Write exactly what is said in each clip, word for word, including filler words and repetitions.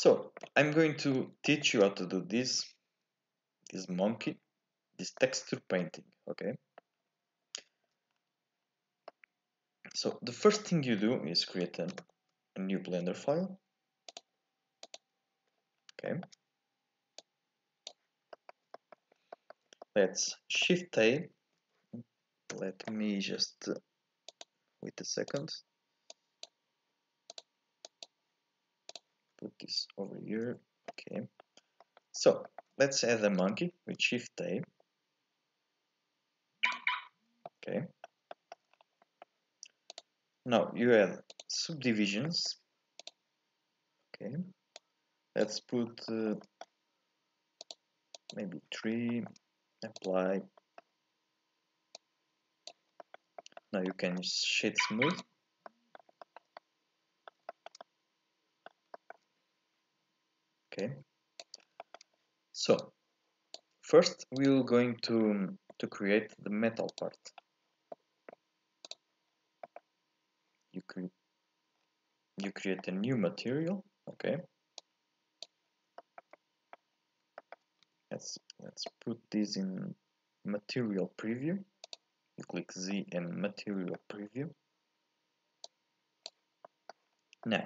So I'm going to teach you how to do this, this monkey, this texture painting, okay? So the first thing you do is create a, a new Blender file, okay? Let's Shift A, let me just uh, wait a second, put this over here, okay. So let's add a monkey with Shift A, okay. Now you add subdivisions, okay. Let's put uh, maybe three. Apply. Now you can shade smooth. Okay. So first we're going to to create the metal part. You create you create a new material. Okay. Let's let's put this in Material Preview. You click Z and Material Preview. Now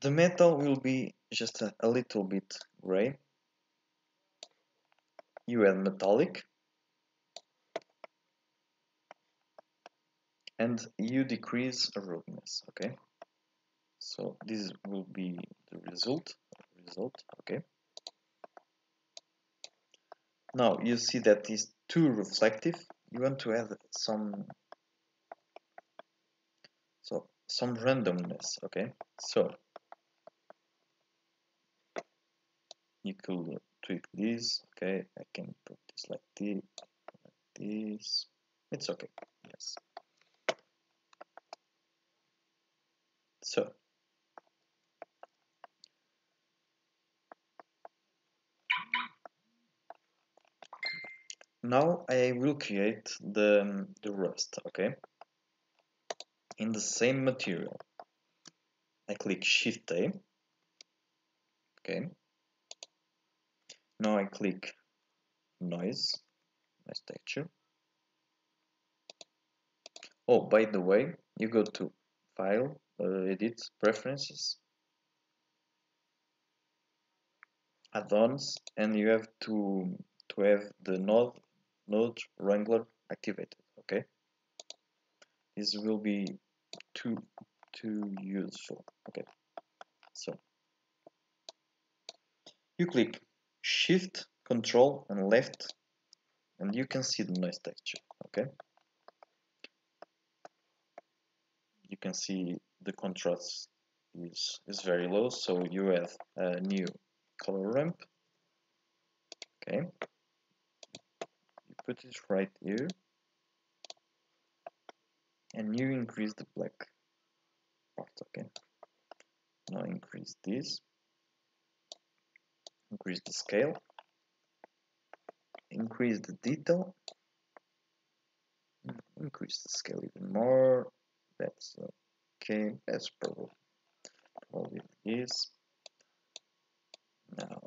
the metal will be just a, a little bit gray. You add metallic and you decrease roughness, okay? So this will be the result result okay. Now you see that is too reflective. You want to add some so some randomness, okay? So you could tweak this, okay? I can put this like this, like this. It's okay, yes. So now I will create the, the rust, okay? In the same material. I click Shift A, okay? Now I click Noise, Noise Texture. Oh, by the way, you go to File, uh, Edit, Preferences, Add-ons, and you have to, to have the node Node Wrangler activated, okay? This will be too too useful, okay? So you click Shift, Control and left, and you can see the noise texture, okay? You can see the contrast is, is very low, so you have a new color ramp, okay? Put it right here, and you increase the black part, okay? Now increase this, increase the scale, increase the detail, increase the scale even more. That's okay, that's probably all it is. Now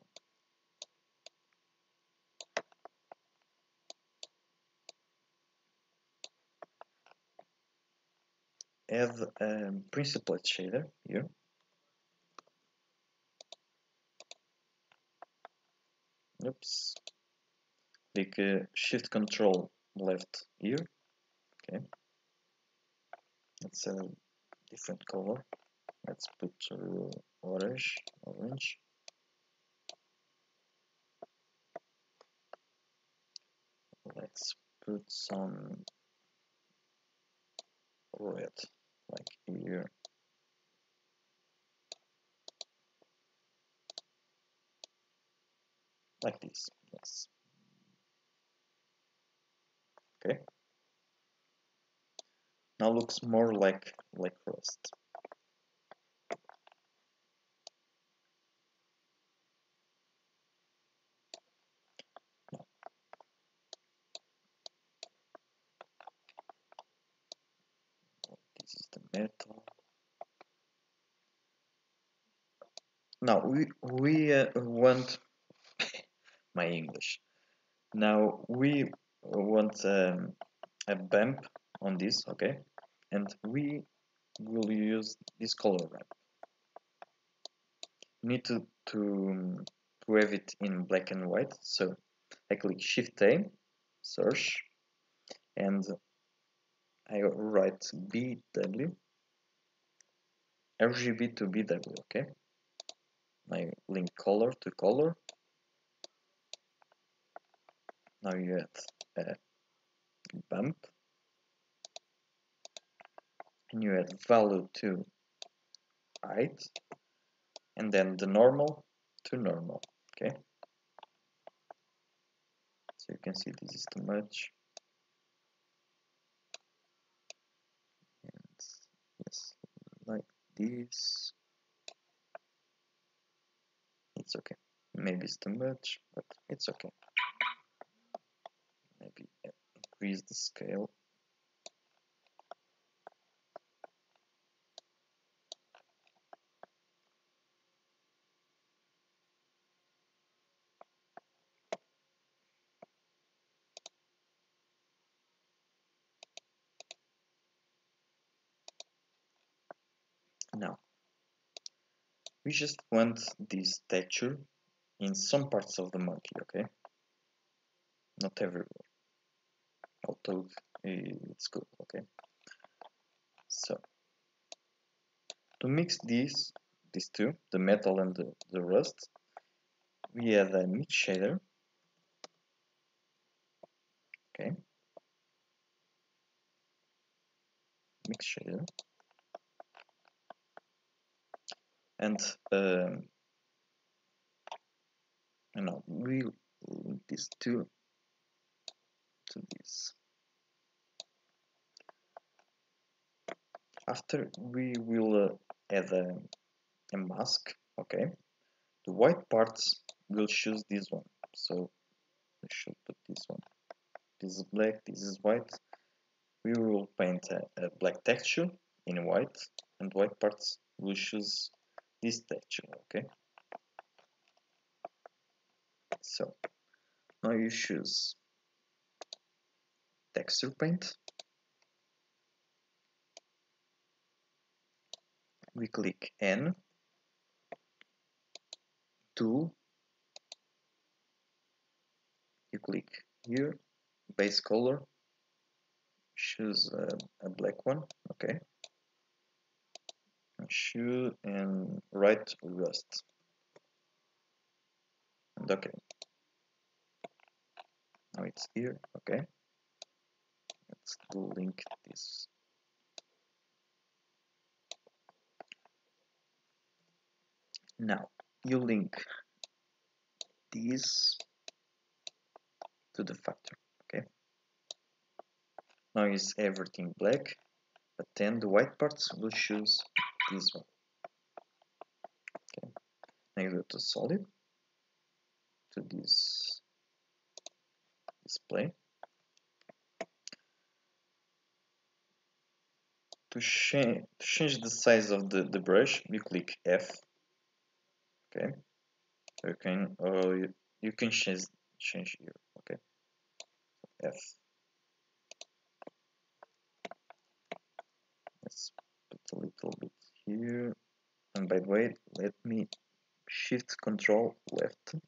add a um, Principled Shader here. Oops. Click uh, Shift, Control, left here. Okay. Let's add a different color. Let's put uh, orange. Orange. Let's put some red. Like here, like this, yes. Okay. Now looks more like like rust. Now we, we uh, want my English. Now we want um, a bump on this, okay, and we will use this color ramp. Need to to to have it in black and white, so I click Shift A, search, and I write B W, R G B to B W, okay. I link color to color. Now you add a bump, and you add value to height, and then the normal to normal, okay? So you can see this is too much. And yes, like this. It's okay. Maybe it's too much, but it's okay. Maybe increase the scale. Now, we just want this texture in some parts of the monkey, okay? Not everywhere, although it's good, okay? So, to mix these, these two, the metal and the, the rust, we add a mix shader, okay? Mix shader. And um, you know, we link this to to this. After we will uh, add a, a mask. Okay, the white parts will choose this one. So we should put this one. This is black. This is white. We will paint a, a black texture in white, and white parts will choose this texture, okay? So now you choose texture paint. We click N, tool, you click here, base color, choose a, a black one, okay? Shoe and write rust, and okay, now it's here, okay. Let's link this. Now you link this to the factor, okay. Now is everything black, but then the white parts will choose this one. Okay. Now you go to solid, to this display. To change, to change the size of the, the brush, you click F. Okay. You can or you, you can change change here. Okay. F. Let's put a little bit. Here, and by the way, let me shift control left so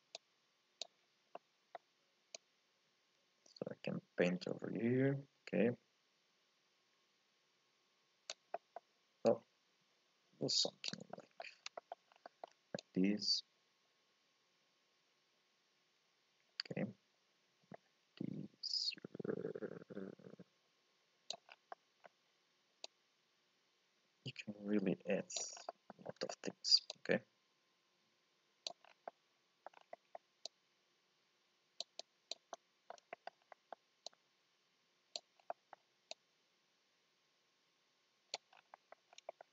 I can paint over here. Okay, so do something like, like this. Okay, this. Really adds a lot of things, okay?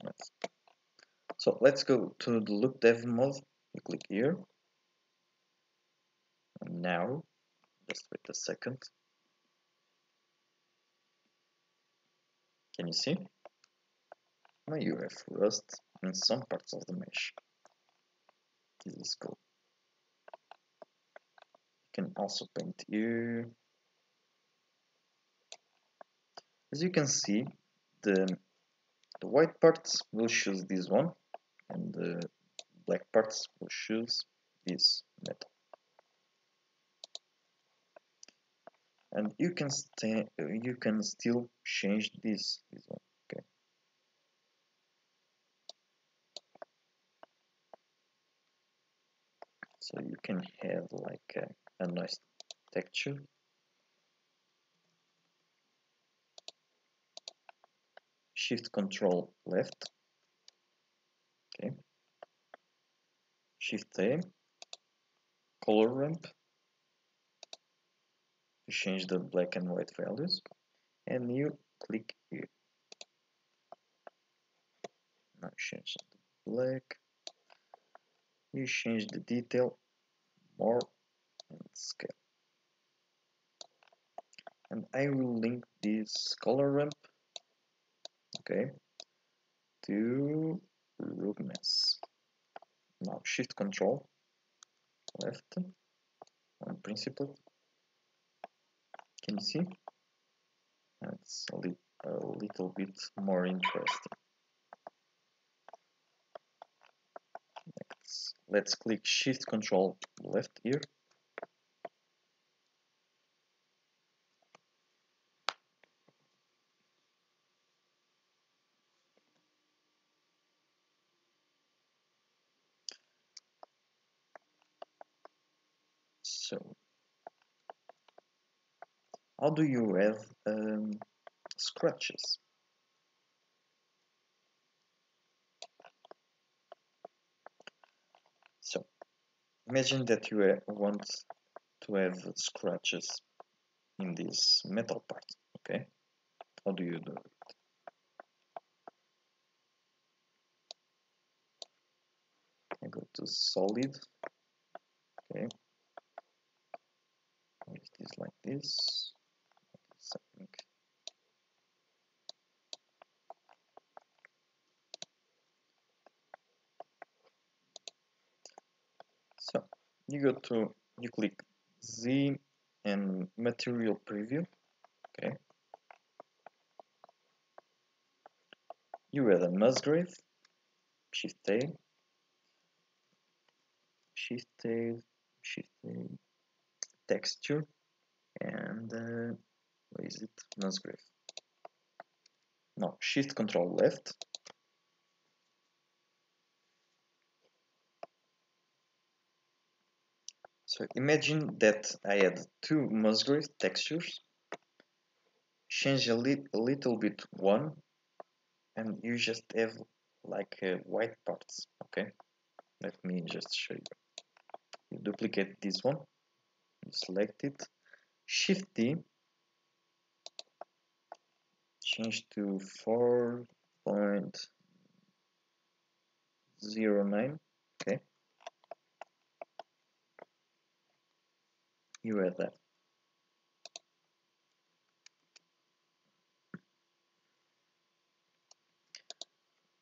Let's, so let's go to the look dev mode. You click here, and now just wait a second. Can you see? Now you have rust in some parts of the mesh. This is cool. You can also paint here. As you can see, the, the white parts will choose this one, and the black parts will choose this metal. And you can stay, you can still change this this one. Okay. So you can have like a, a noise texture. Shift Control left. Okay. Shift A. Color Ramp. You change the black and white values, and you click here. Now change the black. You change the detail more and scale. And I will link this color ramp, okay, to roughness. Now Shift Control left on Principled. Can you see? That's a, li a little bit more interesting. Let's, let's click Shift Control left here. So, how do you have um, scratches? So, imagine that you ha want to have scratches in this metal part, okay? How do you do it? I go to solid, okay? Make this like this. Something. So you go to, you click Z and Material Preview, okay. You add a Musgrave, Shift A, Shift A, Shift A, Texture, and uh, where is it? Musgrave. Now Shift Control left. So imagine that I had two Musgrave textures. Change a, li a little bit one, and you just have like uh, white parts. Okay. Let me just show you. You duplicate this one. You select it. Shift D. Change to four point zero nine, okay. You add that.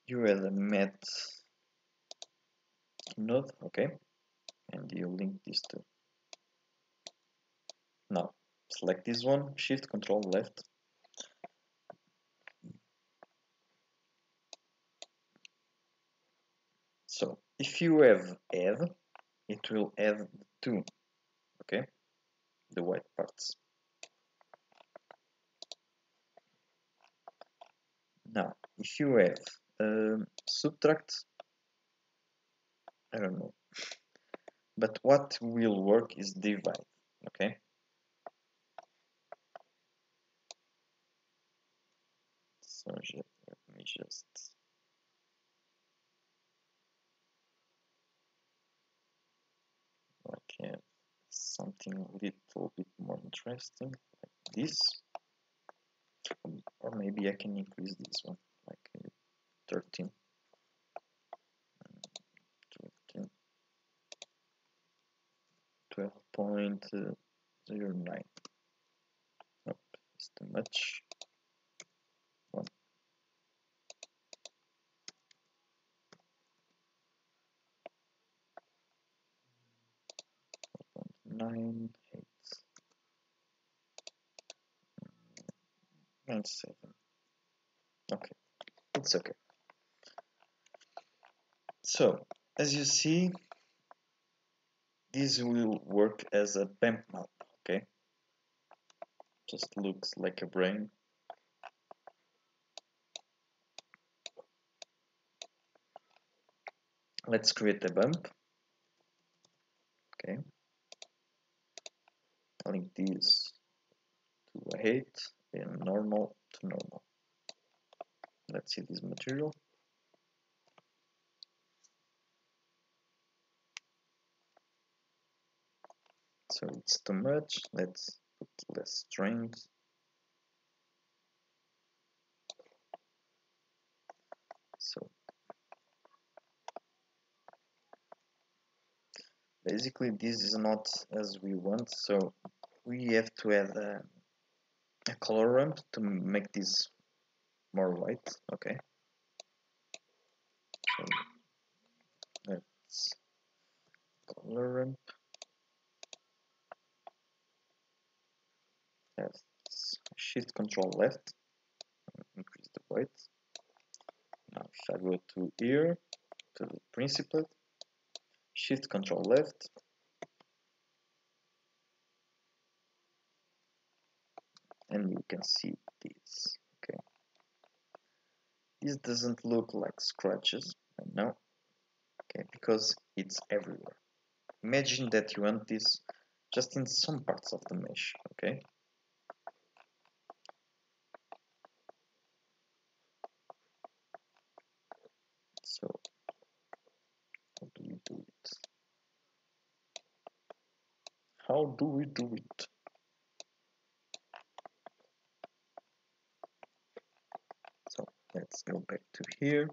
You add a matte node, okay, and you link these two. Now, select this one, Shift Control left. So, if you have add, it will add the two, okay, the white parts. Now, if you have um, subtract, I don't know, but what will work is divide, okay. So, let me just... Okay, something a little bit more interesting like this, or maybe I can increase this one like thirteen, thirteen twelve point zero nine. Nope, it's too much. nine, eight, and seven. Okay, it's okay. So, as you see, this will work as a bump map, okay? Just looks like a brain. Let's create a bump. Okay. Link this to height and normal to normal. Let's see this material. So it's too much. Let's put less strings. So basically, this is not as we want. So we have to add a, a color ramp to make this more white. Okay. So let's color ramp. Let's shift control left, increase the weight. Now if I go to here, to the principled, shift control left, and you can see this. Okay, this doesn't look like scratches, I know, okay, because it's everywhere. Imagine that you want this just in some parts of the mesh, okay? So, how do we do it? How do we do it? So, let's go back to here.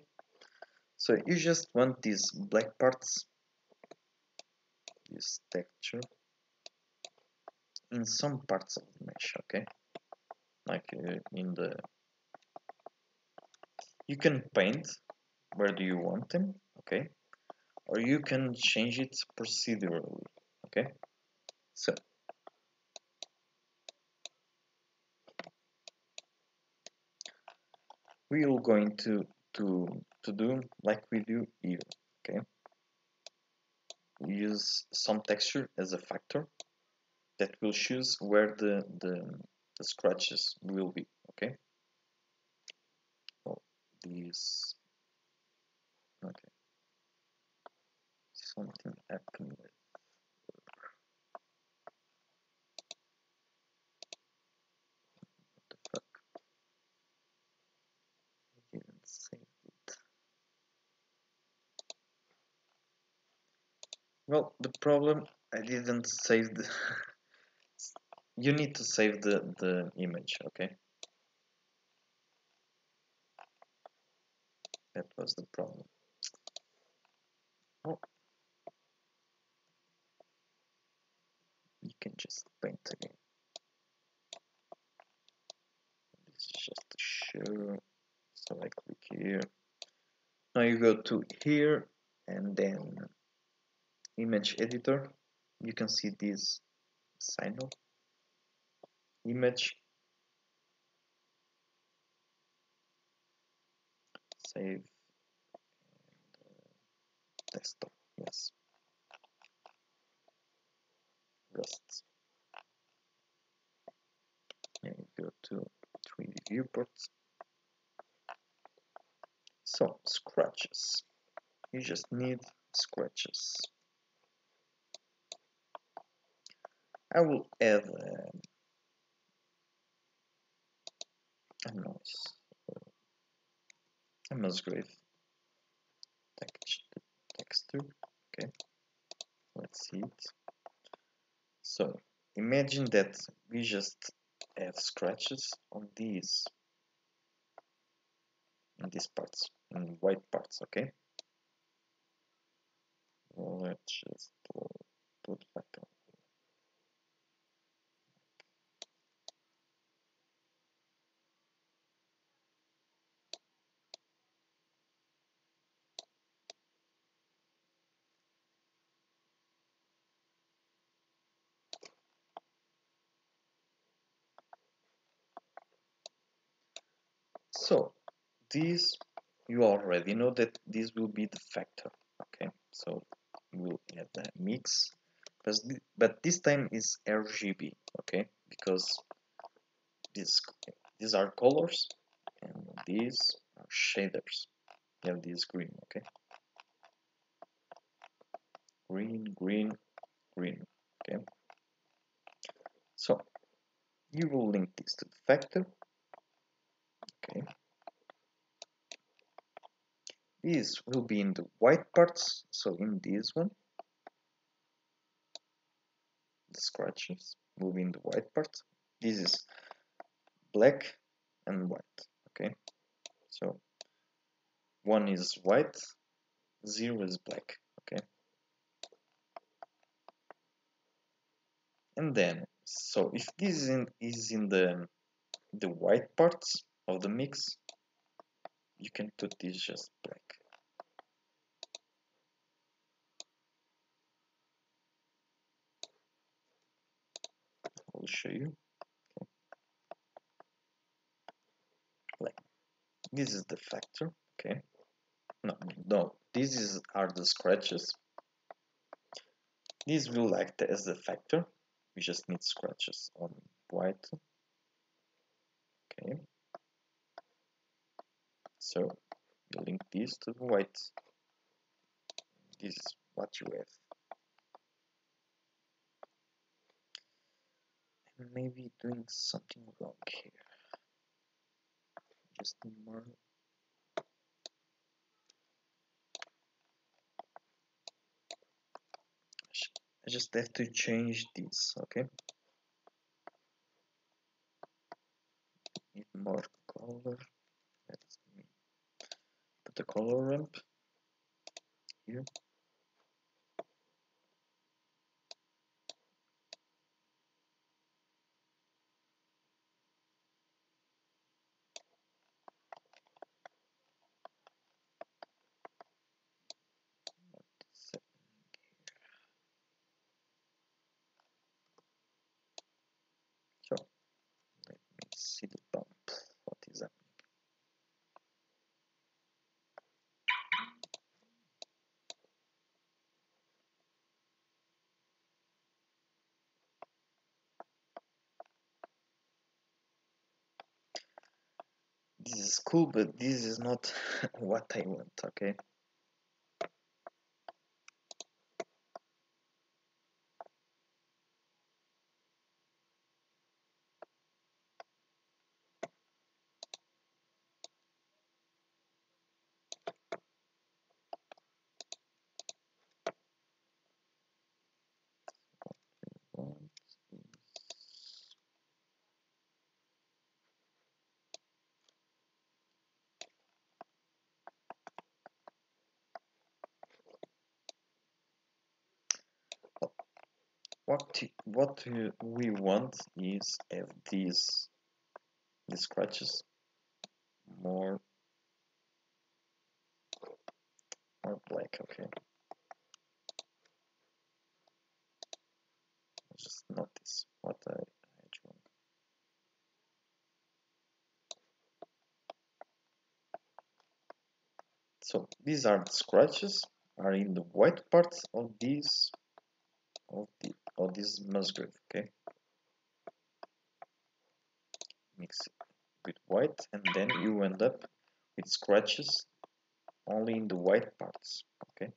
So, you just want these black parts, this texture, in some parts of the mesh, okay? Like uh, in the... You can paint where do you want them, okay? Or you can change it procedurally, okay? So, we are going to, to, to do like we do here, okay? We use some texture as a factor that will choose where the, the, the scratches will be, okay? Oh, these... Okay, something happened with what the fuck? I didn't save it. Well, the problem, I didn't save the you need to save the, the image, okay? That was the problem. Oh. You can just paint again. This is just to show. So I click here. Now you go to here and then image editor. You can see this signal image. Save. Desktop, yes. Rust. And go to three D viewport. So, scratches. You just need scratches. I will add a, a noise. A Musgrave. Texture. Texture, okay, let's see it. So, imagine that we just have scratches on these, in these parts, in white parts, okay? Let's just put it back on. So these, you already know that this will be the factor, okay? So we'll have the mix, but this time is R G B, okay? Because this, these are colors and these are shaders. You have this green, okay? Green, green, green, okay? So you will link this to the factor, okay? These will be in the white parts, so in this one, the scratches will be in the white part. This is black and white, okay? So one is white, zero is black, okay? And then, so if this is in, is in the, the white parts of the mix, you can put this just black. I'll show you. Okay. Black. This is the factor, okay? No, no. These is, are the scratches. These will act as the factor. We just need scratches on white. Okay. So you link this to the white. This is what you have. I'm maybe doing something wrong here. Just need more. I just have to change this, okay? Need more color. The color ramp here. So let me see the bump. What is that? This is cool, but this is not what I want, okay? What, what we want is have these, these scratches more, more black, okay? Just notice what I had wrong. So these are the scratches, are in the white parts of these, of the or this Musgrave, okay? Mix it with white and then you end up with scratches only in the white parts, okay?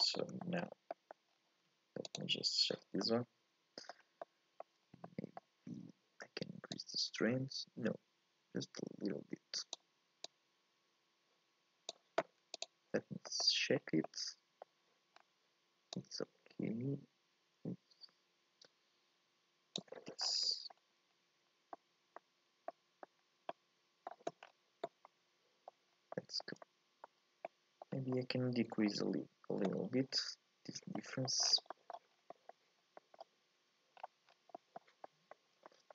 So now, let me just check this one. Maybe I can increase the strength. No, just a little bit. Let me check it. It's okay. Let's go. Maybe I can decrease a, li a little bit this difference.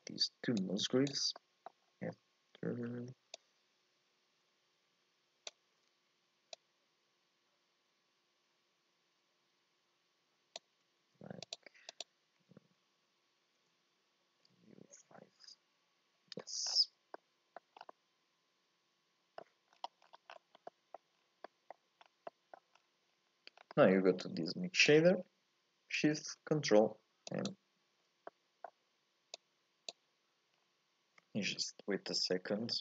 These two Musgraves. After. Now you go to this Mix Shader, Shift, Control, and you just wait a second.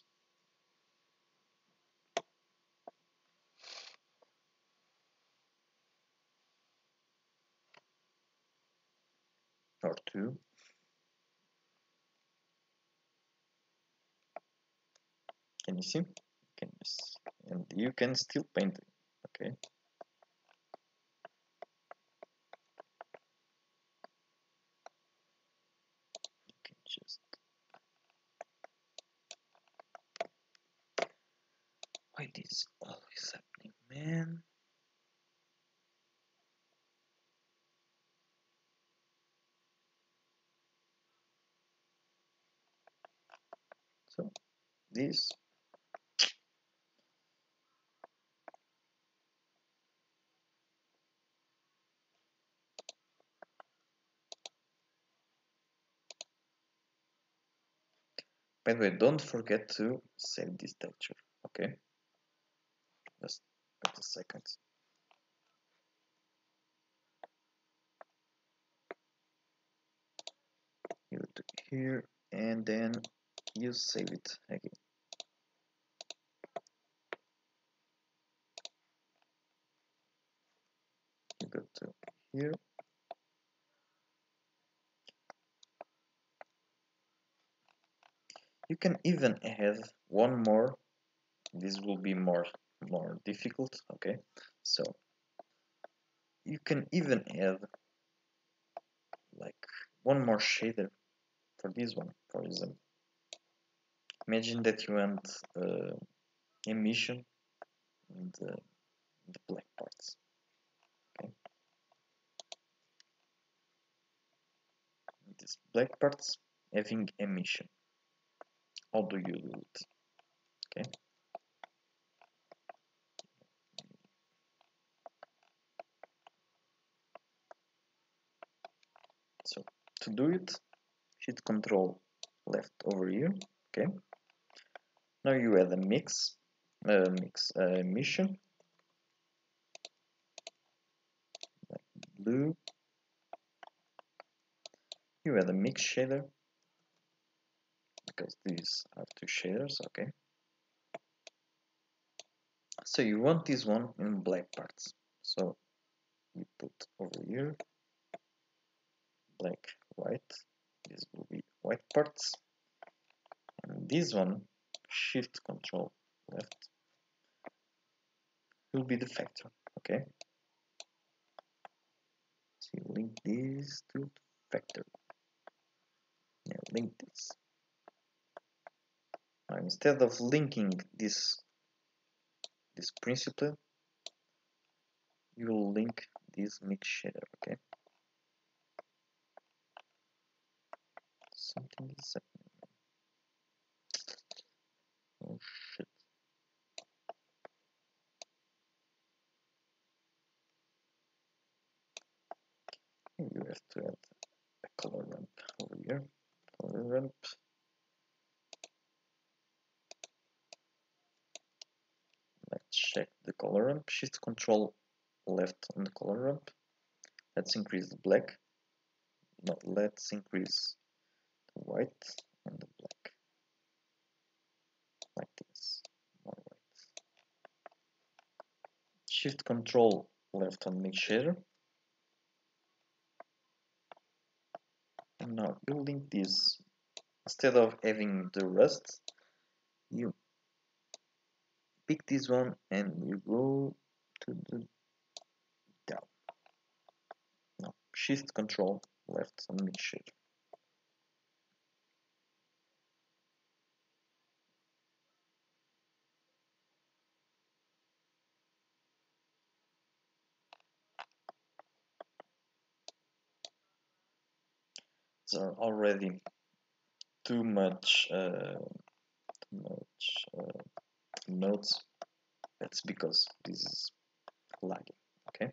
Or two. Can you see? Can you see? And you can still paint it. Okay. You can just why this is always happening, man? So this. By the way, don't forget to save this texture, okay? Just wait a second. You do here and then you save it again. You go to here. You can even add one more. This will be more more difficult, okay? So you can even add like one more shader for this one, for example. Imagine that you want uh, emission in the, the black parts. Okay. These black parts having emission. How do you do it? Okay. So to do it, Shift Control left over here. Okay. Now you add a mix, uh, mix uh, emission, like blue. You add a mix shader. Because these are two shaders, okay. So you want this one in black parts. So you put over here black, white. This will be white parts. And this one, Shift Control left, will be the factor, okay. So you link this to factor. Now link this. Instead of linking this this principle, you will link this mix shader, okay? Something is happening. Oh shit. You have to add a color ramp over here. Color ramp. Check the color ramp, Shift Control left on the color ramp. Let's increase the black. No, let's increase the white and the black. Like this. More white. Shift Control left on Mix Shader. And now you link this. Instead of having the rust, you pick this one and you go to the down. No, Shift Control left on Mix Shader. There are already too much, uh, too much. Uh, nodes. That's because this is lagging, okay?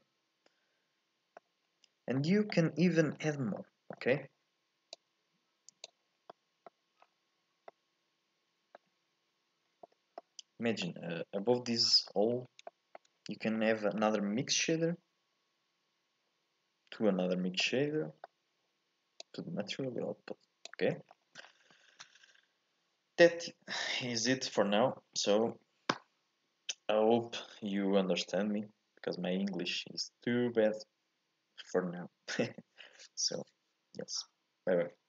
And you can even add more, okay? Imagine uh, above this all you can have another mix shader to another mix shader, to the material output. Okay, that is it for now. So I hope you understand me, because my English is too bad for now. So yes, bye bye.